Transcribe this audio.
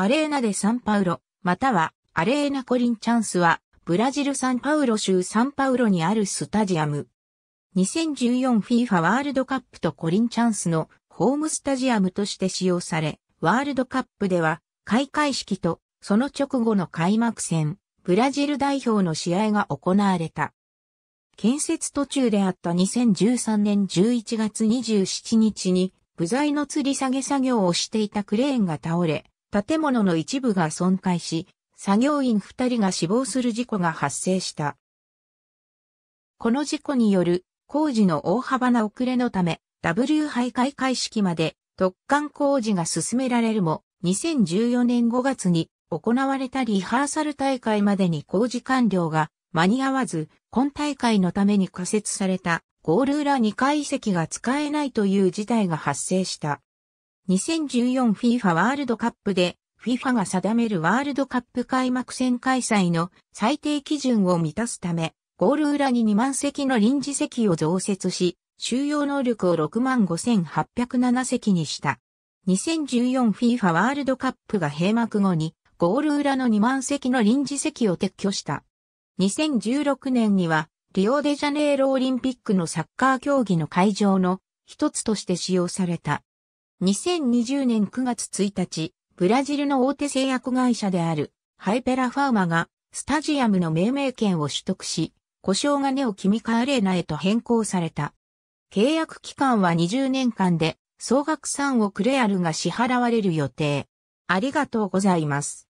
アレーナ・デ・サンパウロ、またはアレーナ・コリンチャンスは、ブラジルサンパウロ州サンパウロにあるスタジアム。2014 FIFA ワールドカップとコリンチャンスのホームスタジアムとして使用され、ワールドカップでは開会式とその直後の開幕戦、ブラジル代表の試合が行われた。建設途中であった2013年11月27日に部材の吊り下げ作業をしていたクレーンが倒れ、建物の一部が損壊し、作業員2人が死亡する事故が発生した。この事故による工事の大幅な遅れのため、W 杯開会式まで突貫工事が進められるも、2014年5月に行われたリハーサル大会までに工事完了が間に合わず、今大会のために仮設されたゴール裏2階席が使えないという事態が発生した。2014 FIFA ワールドカップで FIFA が定めるワールドカップ開幕戦開催の最低基準を満たすため、ゴール裏に2万席の臨時席を増設し、収容能力を 65,807 席にした。2014 FIFA ワールドカップが閉幕後に、ゴール裏の2万席の臨時席を撤去した。2016年には、リオデジャネイロオリンピックのサッカー競技の会場の一つとして使用された。2020年9月1日、ブラジルの大手製薬会社であるハイペラファーマがスタジアムの命名権を取得し、呼称がネオキミカアレーナへと変更された。契約期間は20年間で、総額3億レアルが支払われる予定。ありがとうございます。